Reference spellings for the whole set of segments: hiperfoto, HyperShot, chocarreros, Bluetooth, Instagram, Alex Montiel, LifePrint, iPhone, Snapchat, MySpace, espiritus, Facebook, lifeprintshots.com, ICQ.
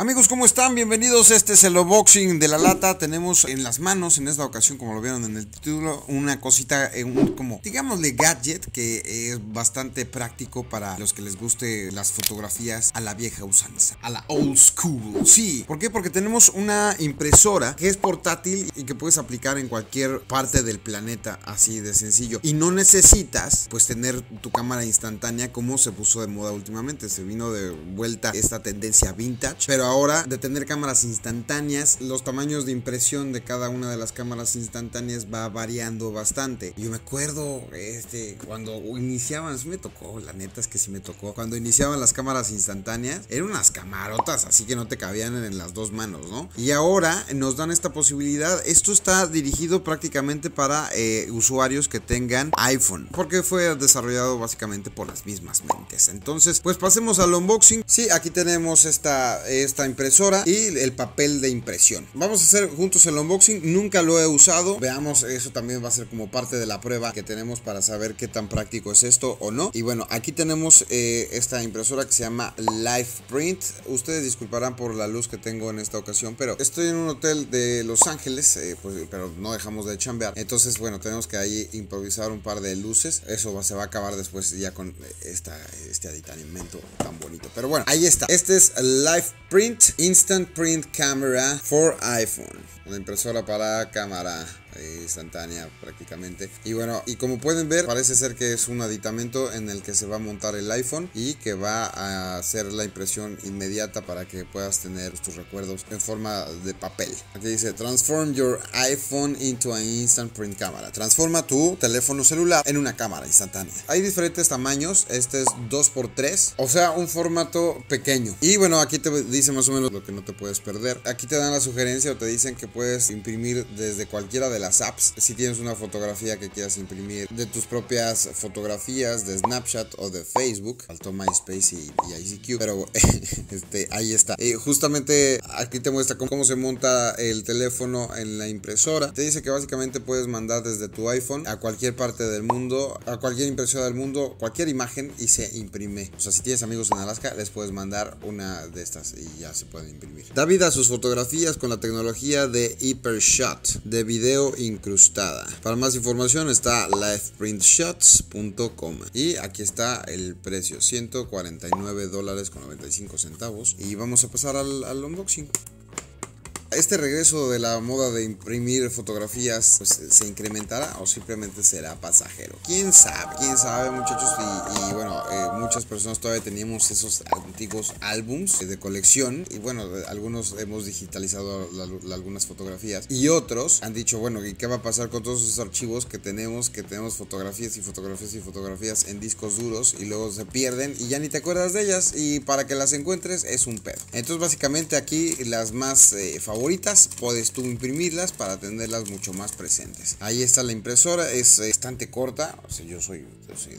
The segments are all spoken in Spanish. Amigos, ¿cómo están? Bienvenidos, este es el unboxing de la lata. Tenemos en las manos, en esta ocasión, como lo vieron en el título, una cosita, como digámosle gadget, que es bastante práctico para los que les guste las fotografías a la vieja usanza, a la old school. Sí, ¿por qué? Porque tenemos una impresora que es portátil y que puedes aplicar en cualquier parte del planeta, así de sencillo. Y no necesitas, pues, tener tu cámara instantánea como se puso de moda últimamente. Se vino de vuelta esta tendencia vintage, pero ahora de tener cámaras instantáneas, los tamaños de impresión de cada una de las cámaras instantáneas va variando bastante. Yo me acuerdo cuando iniciaban, me tocó, la neta es que sí me tocó, cuando iniciaban las cámaras instantáneas, eran unas camarotas así que no te cabían en las dos manos, ¿no? Y ahora nos dan esta posibilidad. Esto está dirigido prácticamente para usuarios que tengan iPhone, porque fue desarrollado básicamente por las mismas mentes. Entonces, pues pasemos al unboxing. Sí, aquí tenemos esta impresora y el papel de impresión. Vamos a hacer juntos el unboxing. Nunca lo he usado, veamos, eso también va a ser como parte de la prueba que tenemos para saber qué tan práctico es esto o no. Y bueno, aquí tenemos esta impresora que se llama LifePrint. Ustedes disculparán por la luz que tengo en esta ocasión, pero estoy en un hotel de Los Ángeles, pero no dejamos de chambear. Entonces, bueno, tenemos que ahí improvisar un par de luces. Eso se va a acabar después ya con este aditamento tan bonito, pero bueno, ahí está. Este es LifePrint Instant Print Camera for iPhone, una impresora para cámara instantánea prácticamente. Y bueno, y como pueden ver, parece ser que es un aditamento en el que se va a montar el iPhone y que va a hacer la impresión inmediata para que puedas tener tus recuerdos en forma de papel. Aquí dice Transform your iPhone into an instant print camera. Transforma tu teléfono celular en una cámara instantánea. Hay diferentes tamaños, este es 2x3, o sea, un formato pequeño. Y bueno, aquí te dice más o menos lo que no te puedes perder. Aquí te dan la sugerencia o te dicen que puedes imprimir desde cualquiera de las apps. Si tienes una fotografía que quieras imprimir de tus propias fotografías de Snapchat o de Facebook, faltó MySpace y ICQ, pero ahí está. Justamente aquí te muestra cómo se monta el teléfono en la impresora. Te dice que básicamente puedes mandar desde tu iPhone a cualquier parte del mundo, a cualquier impresora del mundo, cualquier imagen, y se imprime. O sea, si tienes amigos en Alaska, les puedes mandar una de estas y ya se pueden imprimir. Da vida a sus fotografías con la tecnología de HyperShot de video incrustada. Para más información está lifeprintshots.com y aquí está el precio, $149.95. Y vamos a pasar al unboxing. Este regreso de la moda de imprimir fotografías, pues, ¿se incrementará o simplemente será pasajero? ¿Quién sabe? ¿Quién sabe, muchachos? Y bueno, muchas personas todavía teníamos esos antiguos álbums de colección. Y bueno, algunos hemos digitalizado algunas fotografías. Y otros han dicho, bueno, ¿y qué va a pasar con todos esos archivos que tenemos? Que tenemos fotografías y fotografías y fotografías en discos duros y luego se pierden y ya ni te acuerdas de ellas. Y para que las encuentres es un pedo. Entonces, básicamente aquí las más favoritas, puedes tú imprimirlas para tenerlas mucho más presentes. Ahí está la impresora, es bastante corta. O sea, yo soy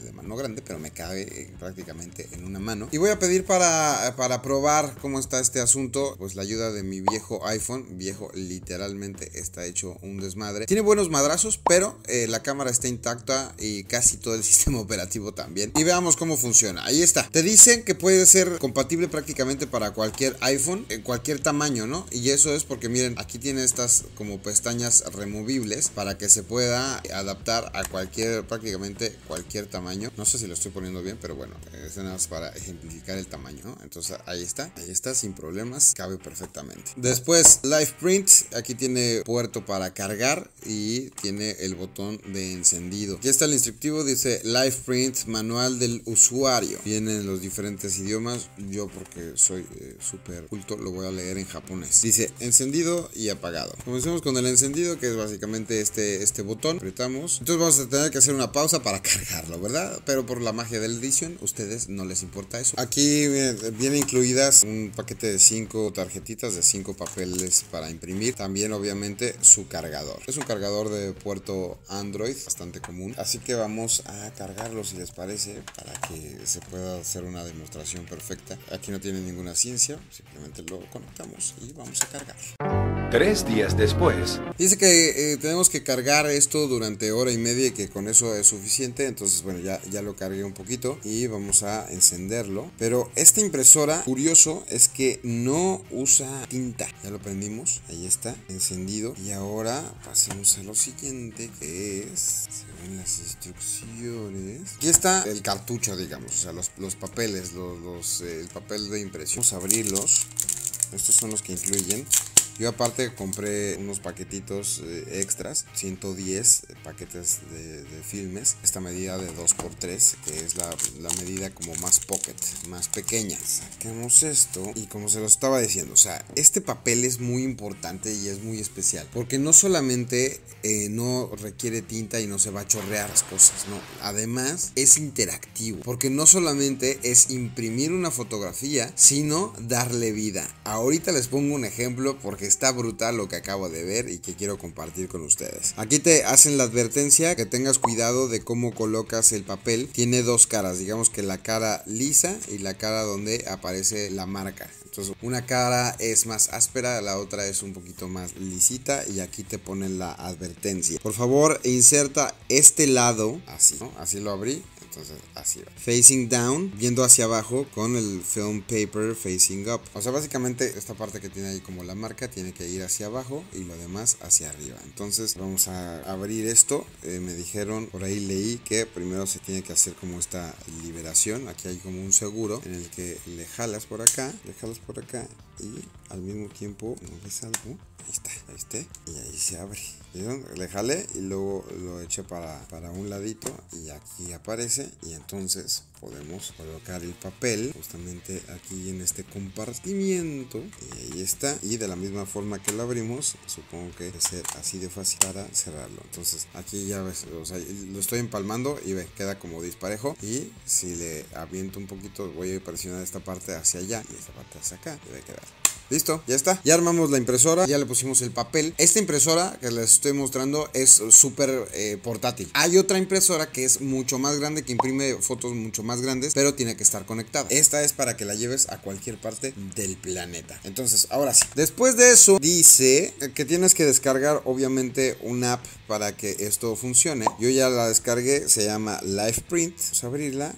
de mano grande, pero me cabe prácticamente en una mano. Y voy a pedir para probar cómo está este asunto, pues, la ayuda de mi viejo iPhone. Viejo, literalmente está hecho un desmadre. Tiene buenos madrazos, pero la cámara está intacta y casi todo el sistema operativo también. Y veamos cómo funciona. Ahí está. Te dicen que puede ser compatible prácticamente para cualquier iPhone, en cualquier tamaño, ¿no? Y eso es porque miren, aquí tiene estas como pestañas removibles para que se pueda adaptar a prácticamente cualquier tamaño. No sé si lo estoy poniendo bien, pero bueno, es nada más para ejemplificar el tamaño, ¿no? Entonces ahí está sin problemas, cabe perfectamente. Después, LifePrint, aquí tiene puerto para cargar y tiene el botón de encendido. Aquí está el instructivo, dice LifePrint, manual del usuario. Vienen los diferentes idiomas. Yo, porque soy súper culto, lo voy a leer en japonés. Dice encendido y apagado. Comencemos con el encendido, que es básicamente este botón. Apretamos. Entonces vamos a tener que hacer una pausa para cargarlo, ¿verdad? Pero por la magia de la edición, ustedes no les importa eso. Aquí vienen incluidas un paquete de 5 tarjetitas de 5 papeles para imprimir. También, obviamente, su cargador. Es un cargador de puerto Android, bastante común. Así que vamos a cargarlo, si les parece, para que se pueda hacer una demostración perfecta. Aquí no tiene ninguna ciencia, simplemente lo conectamos y vamos a cargar. 3 días después. Dice que tenemos que cargar esto durante hora y media y que con eso es suficiente. Entonces, bueno, ya lo cargué un poquito y vamos a encenderlo. Pero esta impresora, curioso, es que no usa tinta. Ya lo prendimos, ahí está, encendido. Y ahora pasemos a lo siguiente, que es, según las instrucciones, aquí está el cartucho, digamos, o sea, los papeles, el papel de impresión. Vamos a abrirlos, estos son los que incluyen. Yo aparte compré unos paquetitos extras, 110 paquetes de filmes, esta medida de 2x3, que es la medida como más pocket, más pequeña. Sacamos esto y, como se los estaba diciendo, o sea, este papel es muy importante y es muy especial, porque no solamente no requiere tinta y no se va a chorrear las cosas, no, además es interactivo, porque no solamente es imprimir una fotografía, sino darle vida. Ahorita les pongo un ejemplo, porque está brutal lo que acabo de ver y que quiero compartir con ustedes. Aquí te hacen la advertencia que tengas cuidado de cómo colocas el papel. Tiene dos caras, digamos que la cara lisa y la cara donde aparece la marca. Entonces, una cara es más áspera, la otra es un poquito más lisita, y aquí te ponen la advertencia. Por favor, inserta este lado así, ¿no? Así lo abrí. Entonces así va, facing down, viendo hacia abajo, con el film paper facing up. O sea, básicamente esta parte que tiene ahí como la marca tiene que ir hacia abajo y lo demás hacia arriba. Entonces vamos a abrir esto. Me dijeron, por ahí leí, que primero se tiene que hacer como esta liberación. Aquí hay como un seguro en el que le jalas por acá y al mismo tiempo, ¿no ves algo? Ahí está, y ahí se abre. ¿Vieron? Le jalé y luego lo eché para un ladito y aquí aparece, y entonces podemos colocar el papel justamente aquí en este compartimiento, y ahí está. Y de la misma forma que lo abrimos, supongo que debe ser así de fácil para cerrarlo. Entonces aquí ya ves, o sea, lo estoy empalmando y ve, queda como disparejo, y si le aviento un poquito, voy a presionar esta parte hacia allá y esta parte hacia acá, debe quedar. Listo, ya está, ya armamos la impresora, ya le pusimos el papel. Esta impresora que les estoy mostrando es súper portátil. Hay otra impresora que es mucho más grande, que imprime fotos mucho más grandes, pero tiene que estar conectada. Esta es para que la lleves a cualquier parte del planeta. Entonces, ahora sí, después de eso dice que tienes que descargar obviamente una app para que esto funcione. Yo ya la descargué, se llama LifePrint. Vamos a abrirla,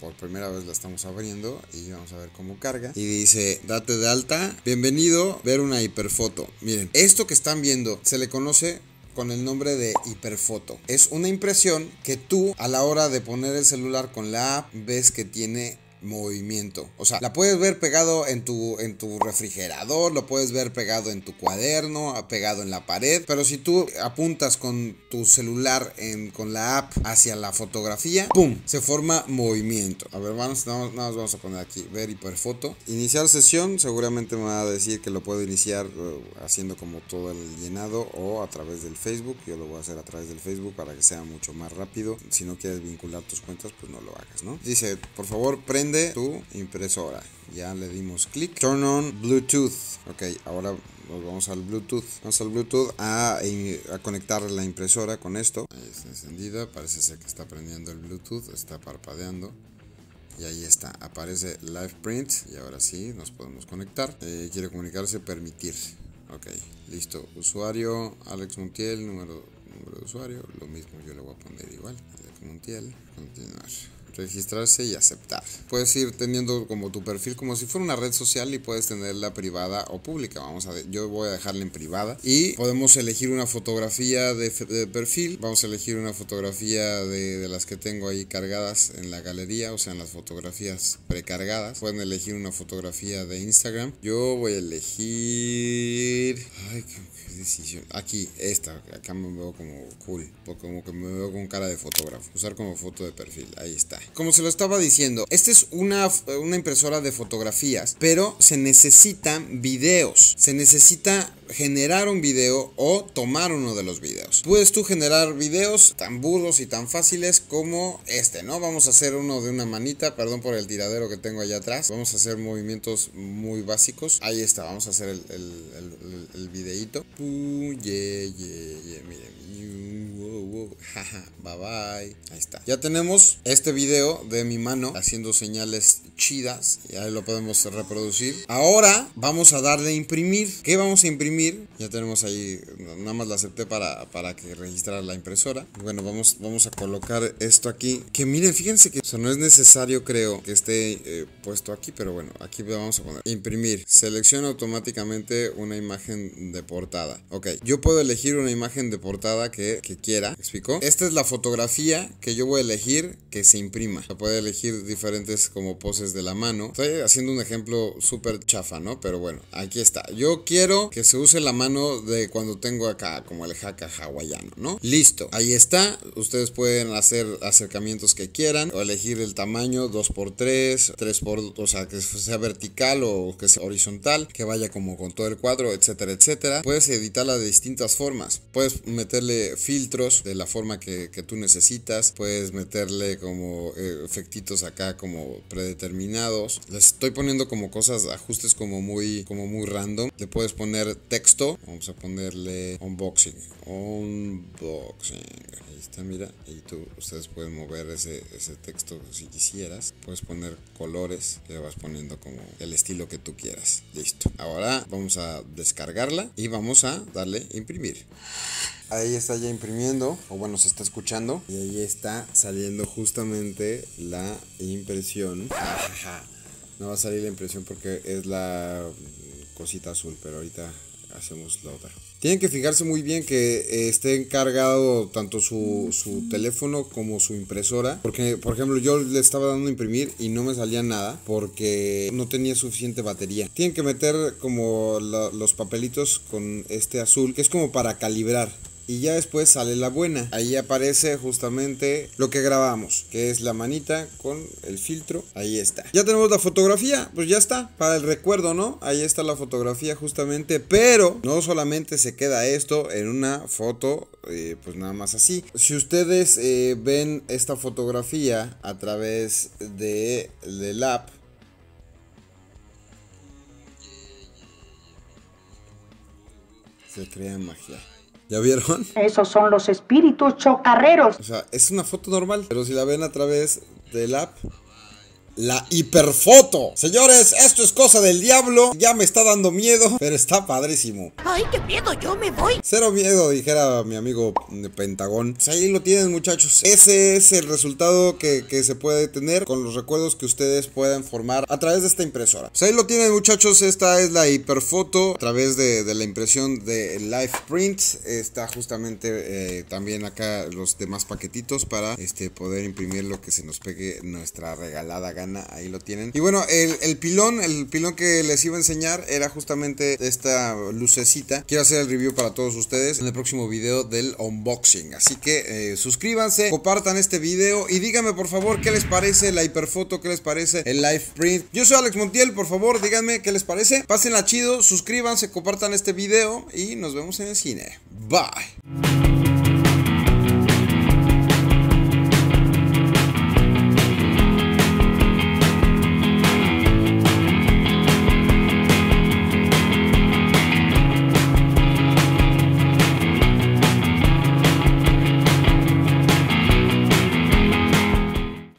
por primera vez la estamos abriendo y vamos a ver cómo carga. Y dice, date de alta. Bienvenido, ver una hiperfoto. Miren, esto que están viendo se le conoce con el nombre de hiperfoto. Es una impresión que tú, a la hora de poner el celular con la app, ves que tiene movimiento. O sea, la puedes ver pegado en tu refrigerador, lo puedes ver pegado en tu cuaderno, pegado en la pared, pero si tú apuntas con tu celular con la app hacia la fotografía, ¡pum!, se forma movimiento. A ver, vamos a poner aquí, ver hiperfoto, iniciar sesión. Seguramente me va a decir que lo puedo iniciar haciendo como todo el llenado o a través del Facebook. Yo lo voy a hacer a través del Facebook para que sea mucho más rápido. Si no quieres vincular tus cuentas, pues no lo hagas, ¿no? Dice, por favor, prende tu impresora. Ya le dimos clic. Turn on Bluetooth. Ok, ahora nos vamos al Bluetooth. Vamos al Bluetooth a conectar la impresora con esto. Ahí está encendida. Parece ser que está prendiendo el Bluetooth. Está parpadeando. Y ahí está, aparece LifePrint. Y ahora sí, nos podemos conectar. Quiere comunicarse, permitir. Ok, listo. Usuario, Alex Montiel. Número de usuario. Lo mismo yo le voy a poner igual. Alex Montiel. Continuar. Registrarse y aceptar. Puedes ir teniendo como tu perfil como si fuera una red social, y puedes tenerla privada o pública. Yo voy a dejarla en privada, y podemos elegir una fotografía de perfil. Vamos a elegir una fotografía de las que tengo ahí cargadas en la galería, o sea, en las fotografías precargadas. Pueden elegir una fotografía de Instagram. Yo voy a elegir... Ay, qué decisión. Aquí, esta. Acá me veo como cool, porque como que me veo con cara de fotógrafo. Usar como foto de perfil. Ahí está. Como se lo estaba diciendo, esta es una impresora de fotografías, pero se necesitan videos. Se necesita generar un video o tomar uno de los videos. Puedes tú generar videos tan burdos y tan fáciles como este, ¿no? Vamos a hacer uno de una manita, perdón por el tiradero que tengo allá atrás. Vamos a hacer movimientos muy básicos. Ahí está, vamos a hacer el videíto. Miren, wow, wow. Jaja, bye bye. Ahí está. Ya tenemos este video de mi mano haciendo señales chidas. Y ahí lo podemos reproducir. Ahora vamos a darle imprimir. ¿Qué vamos a imprimir? Ya tenemos ahí, nada más la acepté para que registrara la impresora. Bueno, vamos a colocar esto aquí. Que miren, fíjense que, o sea, no es necesario, creo, que esté puesto aquí. Pero bueno, aquí le vamos a poner imprimir. Selecciona automáticamente una imagen de portada. Ok, yo puedo elegir una imagen de portada que quiera. ¿Me explico? Esta es la fotografía que yo voy a elegir que se imprima. Se puede elegir diferentes como poses de la mano. Estoy haciendo un ejemplo súper chafa, ¿no? Pero bueno, aquí está. Yo quiero que se use la mano de cuando tengo acá, como el jaca hawaiano, ¿no? Listo, ahí está. Ustedes pueden hacer acercamientos que quieran o elegir el tamaño 2x3, 3x, o sea, que sea vertical o que sea horizontal, que vaya como con todo el cuadro, etcétera, etcétera. Puedes editarla de distintas formas. Puedes meterle filtros de la forma que tú necesitas. Puedes meterle como efectitos acá como predeterminados. Les estoy poniendo como cosas, ajustes como muy random. Le puedes poner texto. Vamos a ponerle unboxing. Ahí está, mira. Y tú, ustedes pueden mover ese texto si quisieras. Puedes poner colores. Le vas poniendo como el estilo que tú quieras. Listo. Ahora vamos a descargarla y vamos a darle imprimir. Ahí está ya imprimiendo, o bueno, se está escuchando. Y ahí está saliendo justamente la impresión. No va a salir la impresión porque es la cosita azul, pero ahorita hacemos la otra. Tienen que fijarse muy bien que esté cargado tanto su teléfono como su impresora. Porque, por ejemplo, yo le estaba dando a imprimir y no me salía nada porque no tenía suficiente batería. Tienen que meter como los papelitos con este azul, que es como para calibrar. Y ya después sale la buena. Ahí aparece justamente lo que grabamos, que es la manita con el filtro. Ahí está. Ya tenemos la fotografía. Pues ya está. Para el recuerdo, ¿no? Ahí está la fotografía justamente. Pero no solamente se queda esto en una foto. Pues nada más así. Si ustedes ven esta fotografía a través del app. Se crea magia. ¿Ya vieron? Esos son los espíritus chocarreros. O sea, es una foto normal, pero si la ven a través del app, la hiperfoto. Señores, esto es cosa del diablo. Ya me está dando miedo, pero está padrísimo. Ay, qué miedo, yo me voy. Cero miedo, dijera mi amigo Pentagón. Pues ahí lo tienen, muchachos. Ese es el resultado que se puede tener con los recuerdos que ustedes puedan formar a través de esta impresora. Pues ahí lo tienen, muchachos. Esta es la hiperfoto a través de la impresión de LifePrint. Está justamente también acá los demás paquetitos para poder imprimir lo que se nos pegue nuestra regalada gana. Ahí lo tienen. Y bueno, el pilón que les iba a enseñar era justamente esta lucecita. Quiero hacer el review para todos ustedes en el próximo video del unboxing. Así que suscríbanse, compartan este video y díganme por favor qué les parece la hiperfoto, qué les parece el LifePrint. Yo soy Alex Montiel, por favor díganme qué les parece. Pásenla chido, suscríbanse, compartan este video y nos vemos en el cine. Bye.